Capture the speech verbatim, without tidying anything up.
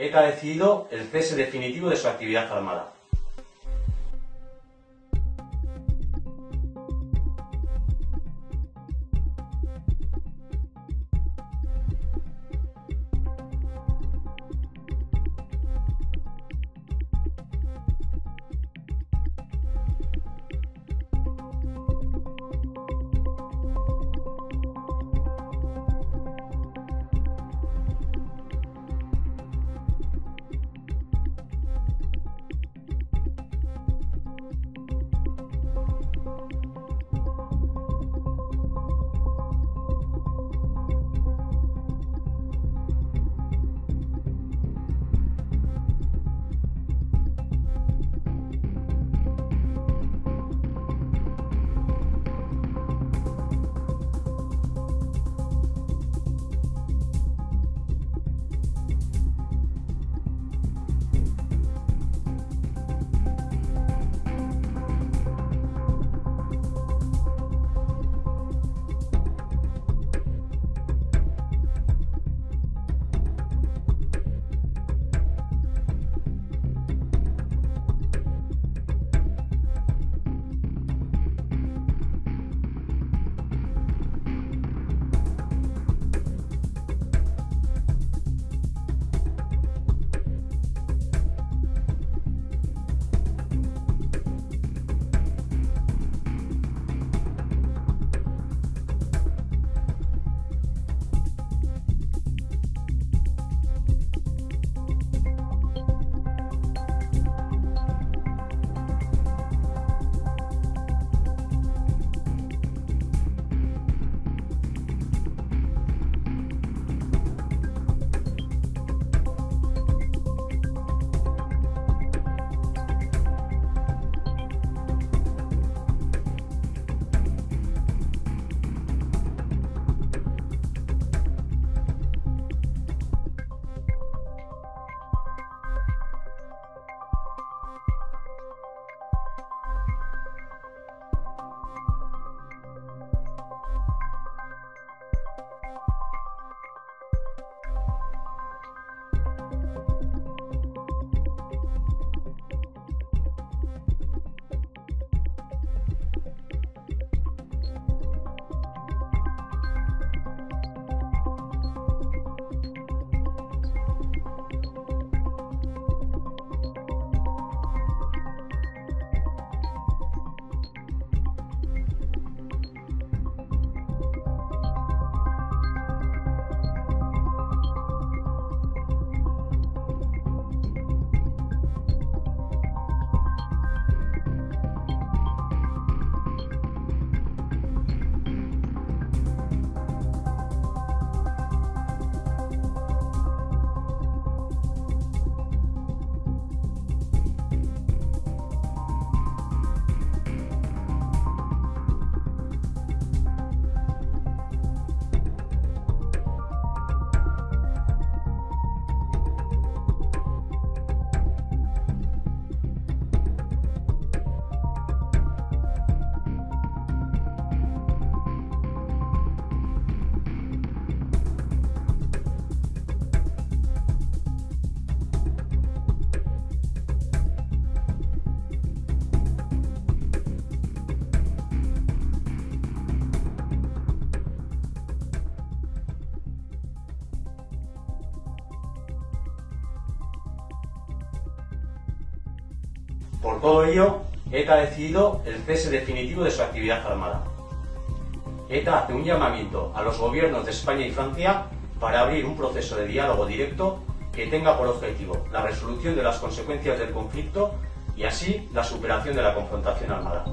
ETA ha decidido el cese definitivo de su actividad armada. Por todo ello, ETA ha decidido el cese definitivo de su actividad armada. ETA hace un llamamiento a los gobiernos de España y Francia para abrir un proceso de diálogo directo que tenga por objetivo la resolución de las consecuencias del conflicto y así la superación de la confrontación armada.